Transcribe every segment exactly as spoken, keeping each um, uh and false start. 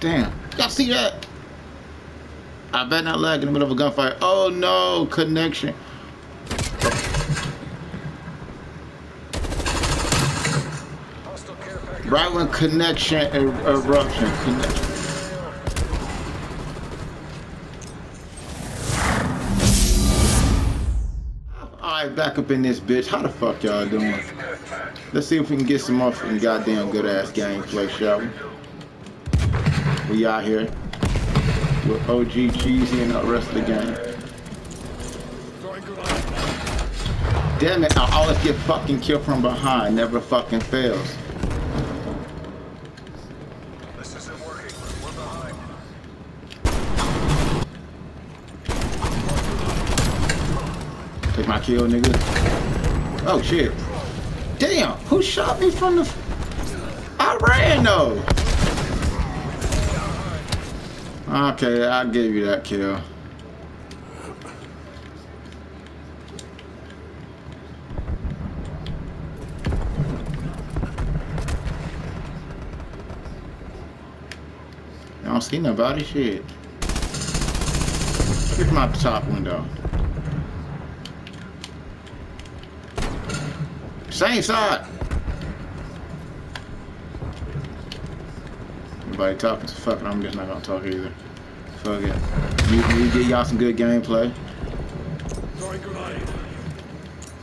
Damn. Y'all see that? I bet not lag in the middle of a gunfight. Oh no, connection. Right when connection er eruption. Connection. Alright, back up in this bitch. How the fuck y'all doing? Let's see if we can get some off and goddamn good ass gameplay, shall we? We out here with O G Cheesy and the rest of the game. Damn it, I always get fucking killed from behind. Never fucking fails. My kill, nigga. Oh shit. Damn, who shot me from the f I ran though. Okay, I gave you that kill. I don't see nobody, shit. Here's my top window. Same side. Nobody talking, so fuck it. I'm just not gonna talk either. Fuck it. We, we give y'all some good gameplay. Throwing grenade.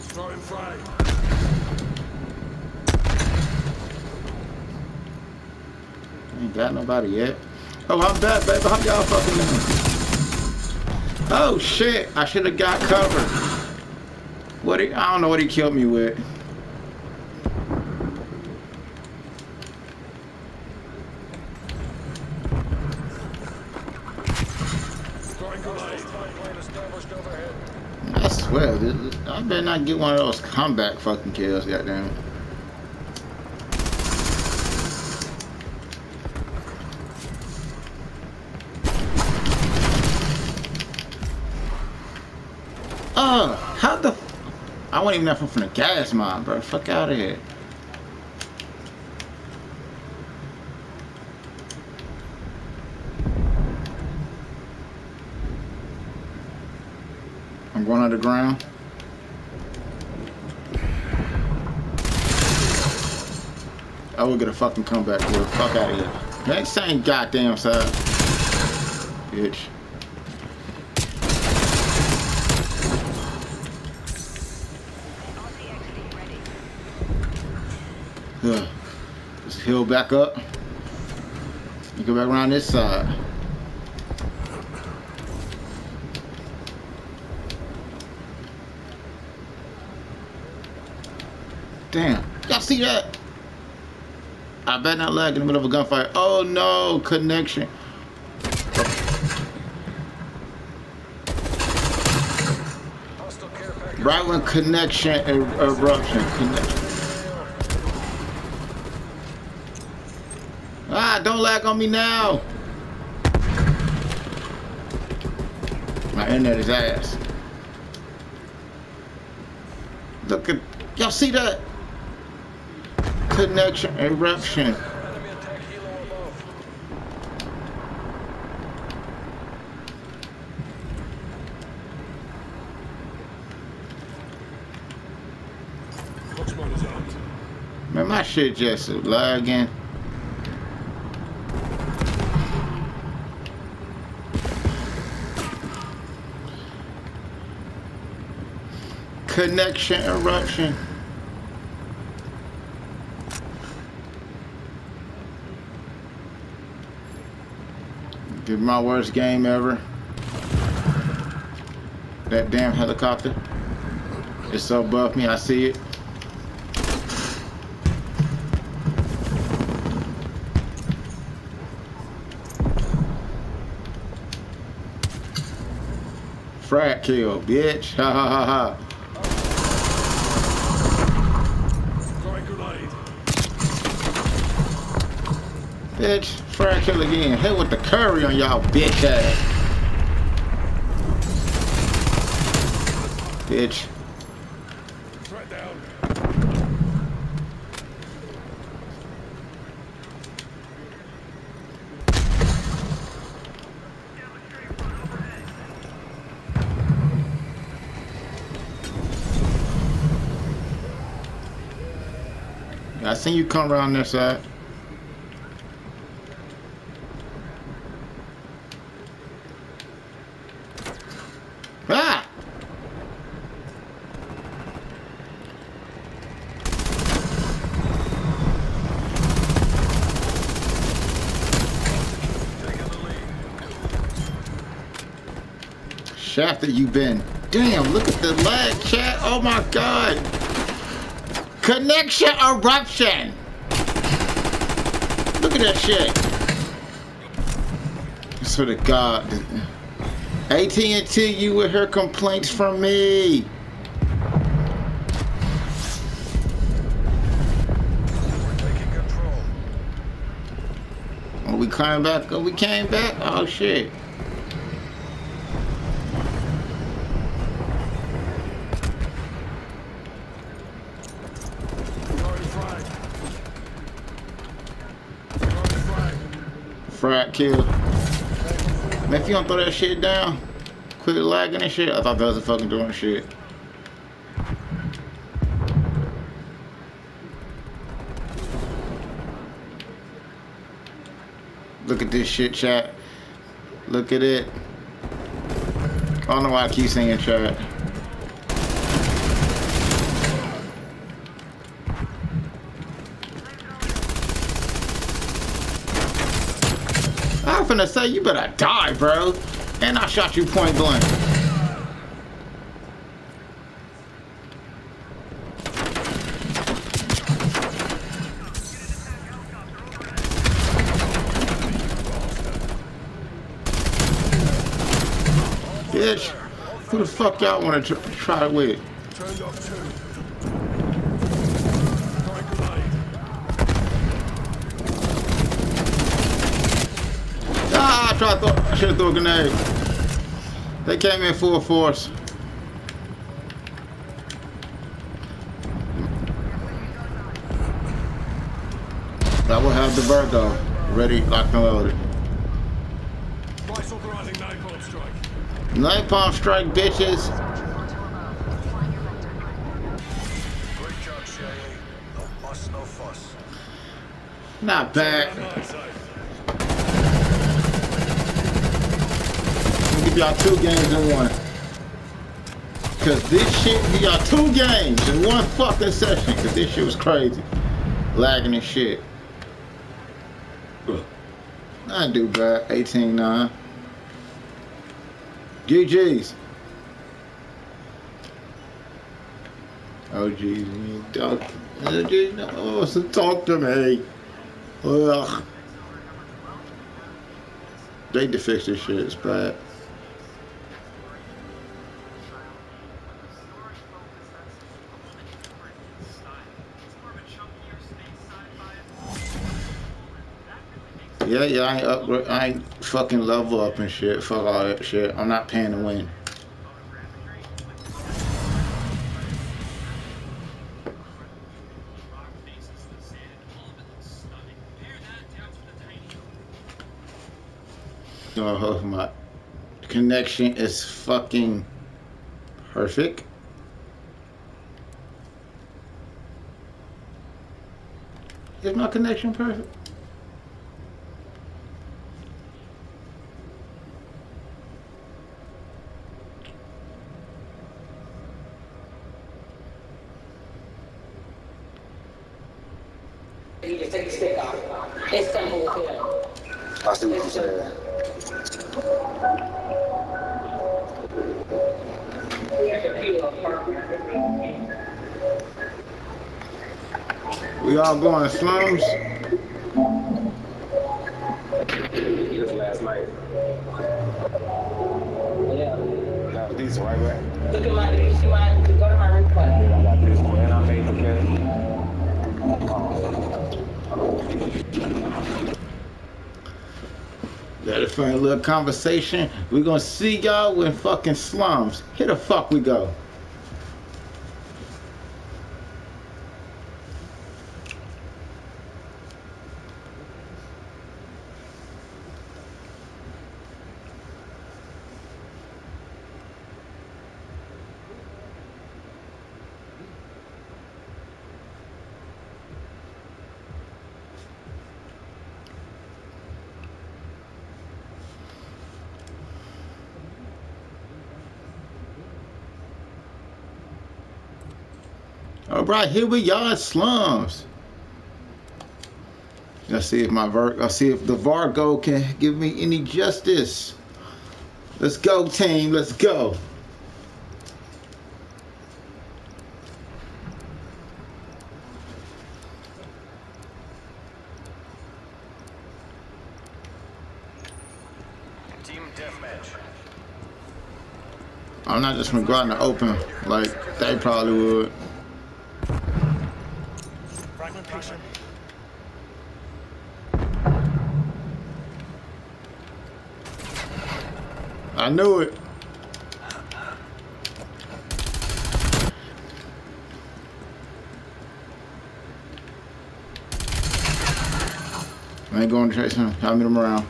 Throwing frag. Ain't got nobody yet. Oh, I'm back, baby. How y'all fucking doing? Oh shit! I should have got covered. What? He, I don't know what he killed me with. I swear, dude, I better not get one of those comeback fucking kills, goddamn. Oh, how the f I wasn't even up from the gas mine, bro. Fuck out of here. I'm going underground. I will get a fucking comeback, bro. Fuck out of here. That same goddamn side. Bitch. Ugh. Just hill back up. You go back around this side. Damn, y'all see that? I bet not lag in the middle of a gunfight. Oh no, connection. Right when connection er eruption. Connection. Ah, don't lag on me now. My internet is ass. Look at y'all see that? Connection eruption. Man, my shit just lagging. Connection eruption. Did my worst game ever. That damn helicopter. It's so above me, I see it. Frag kill, bitch. Ha ha ha ha. Bitch, frag kill again. Hit with the curry on y'all bitch ass. Bitch. Right down. I seen you come around this side. Ah! Shafted, you been. Damn, look at the lag, chat. Oh my god. Connection eruption. Look at that shit. I swear to God. A T and T, you will hear complaints from me. We're taking control. Oh, we came back. Oh, we came back. Oh shit. Fried kill. Man, if you don't throw that shit down, quit lagging and shit. I thought that was a fucking doing shit. Look at this shit, chat. Look at it. I don't know why I keep saying chat. I'm finna say you better die, bro. And I shot you point blank. Bitch, who the fuck y'all wanna tr try it with? I, I should have thrown a grenade. They came in full force. I will have the bird though. Ready, locked and loaded. Napalm strike. Napalm strike, bitches. Great job, C I A. No fuss, no fuss. Not bad. Y'all two games in one. Cause this shit, we got two games in one fucking session. Cause this shit was crazy. Lagging and shit. I do bad. eighteen nine. G G's. Oh geez, man. Talk oh, geez, no. Oh, so talk to me. Ugh. They need to fix this shit, it's bad. Yeah, yeah, I ain't upgrade, I ain't fucking level up and shit. Fuck all that shit. I'm not paying to win. Oh, my connection is fucking perfect. Is my connection perfect? I see what you said. We all going slums. Just last night. Yeah. That was decent, right, right? Look at my, she might go to my report. I got this one, and I made the bed. That is fun little conversation. We're gonna see y'all when fucking slums. Here the fuck we go. All right, here we are, slums. Let's see if my Vir I'll see if the Virgo can give me any justice. Let's go, team. Let's go. Team deathmatch. I'm not just gonna go out in the open like they probably would. Fragmentation. I knew it. I ain't going to chase him. I'll meet him around.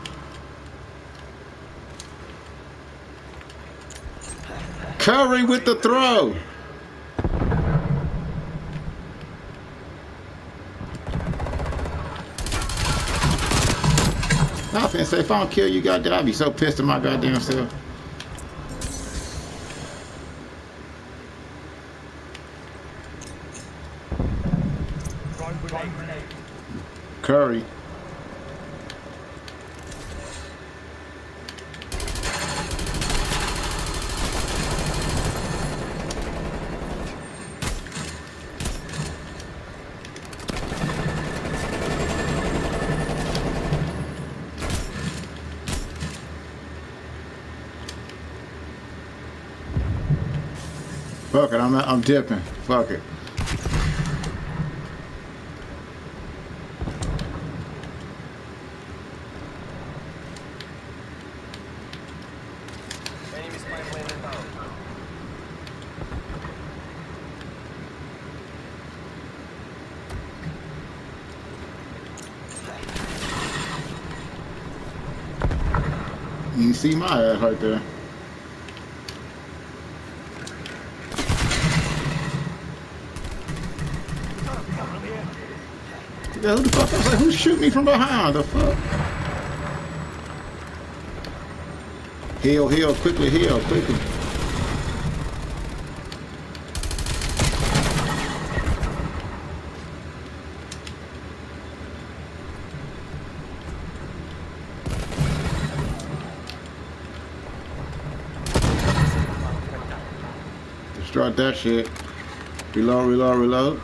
Curry with the throw. I was finna say, if I don't kill you, goddamn, I'd be so pissed at my goddamn self. Curry. Fuck it, I'm not, I'm dipping. Fuck it. You see my ass right there. Yeah, who the fuck? I was like, who shoot me from behind? The fuck? Heal, heal, quickly, heal, quickly. Destroy that shit. Reload, reload, reload.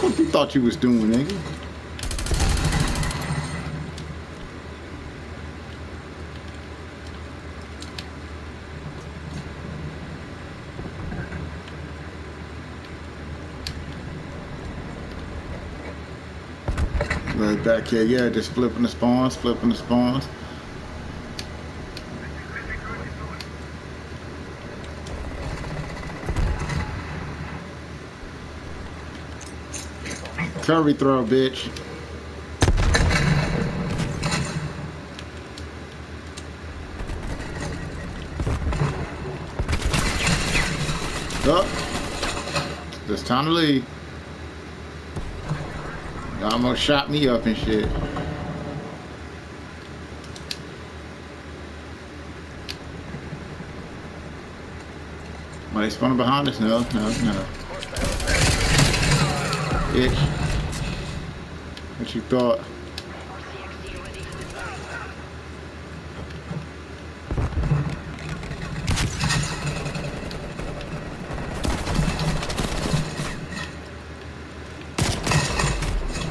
What you thought you was doing, nigga? Right back here, yeah, just flipping the spawns, flipping the spawns. Curry throw, bitch. Up. It's time to leave. Y'all almost shot me up and shit. Well, they spawning behind us? No, no, no. Bitch. What you thought?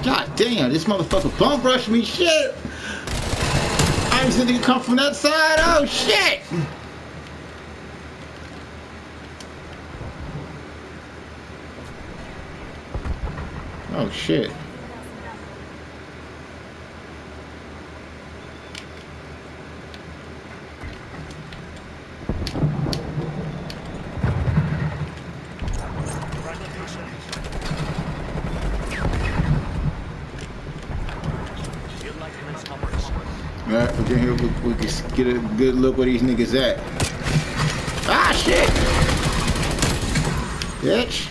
God damn, this motherfucker bump rushed me, shit! I didn't see it come from that side, oh shit! Oh shit. Alright, we're getting here, we, we can get a good look where these niggas at. Ah, shit! Bitch!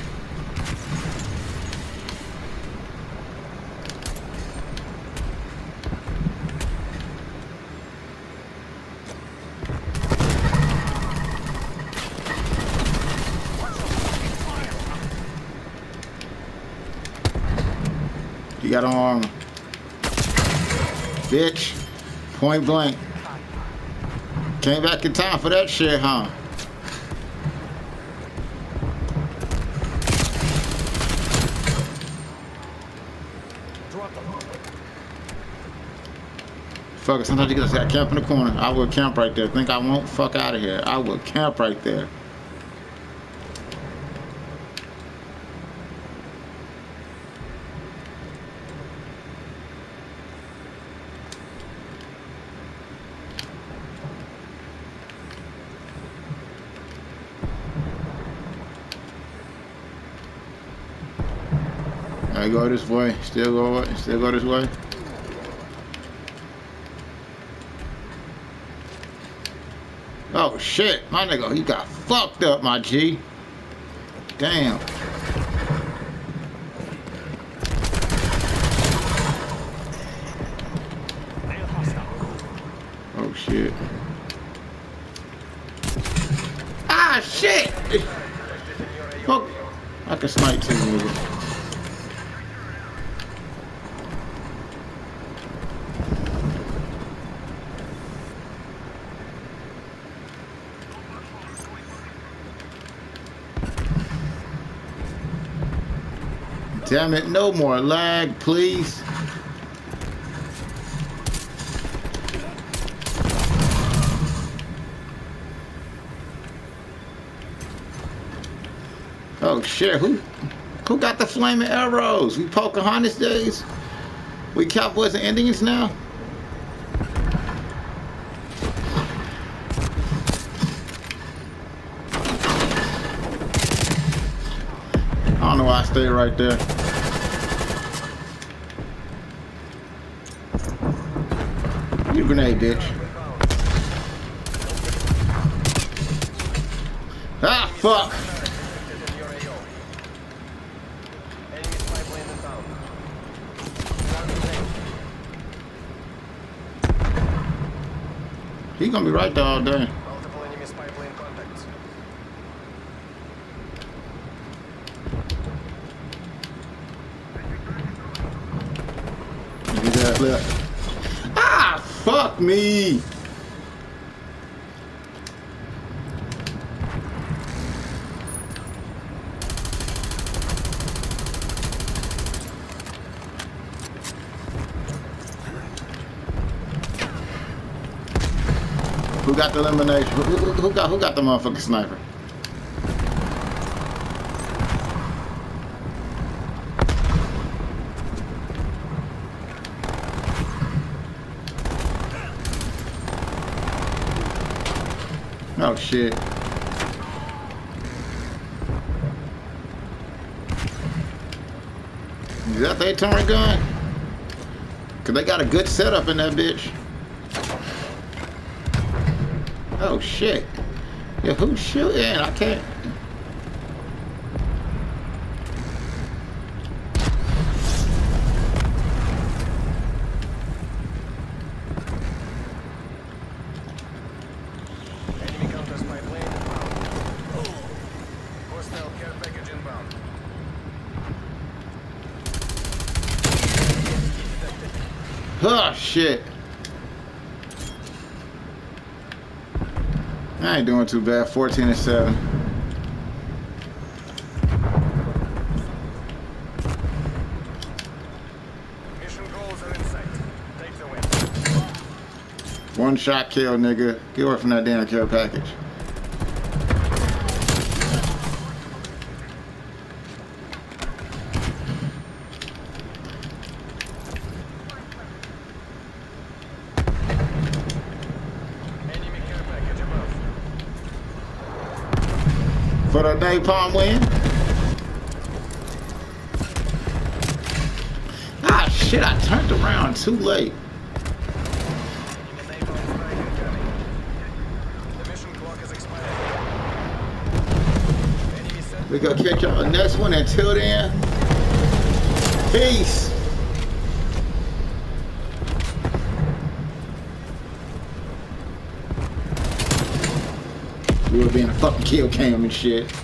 got arm. Bitch. Point blank. Came back in time for that shit, huh? Fuck it, sometimes you just gotta camp in the corner. I will camp right there. Think I won't? Fuck out of here. I will camp right there. I go this way. Still go. Still go this way. Oh shit, my nigga, he got fucked up, my G. Damn. Oh shit. Ah shit! Fuck. I can snipe too, nigga. Damn it, no more lag, please. Oh shit, who who got the flaming arrows? We Pocahontas days? We Cowboys and Indians now? I don't know why I stayed right there. You grenade, bitch. Ah, fuck! He gonna be right there all day. Ah, fuck me! Who got the elimination? Who, who, who got who got the motherfucking sniper? Oh shit. Is that their turret gun? Cause they got a good setup in that bitch. Oh shit. Yeah, who's shooting? I can't. Oh shit. I ain't doing too bad. fourteen and seven. Mission goals are in sight. Take the win. One shot kill, nigga. Get away from that damn kill package. For the napalm win. Ah shit, I turned around too late. The mission clock is expired. We're gonna catch y'all the next one. Until then, peace. We were being a fucking kill cam and shit.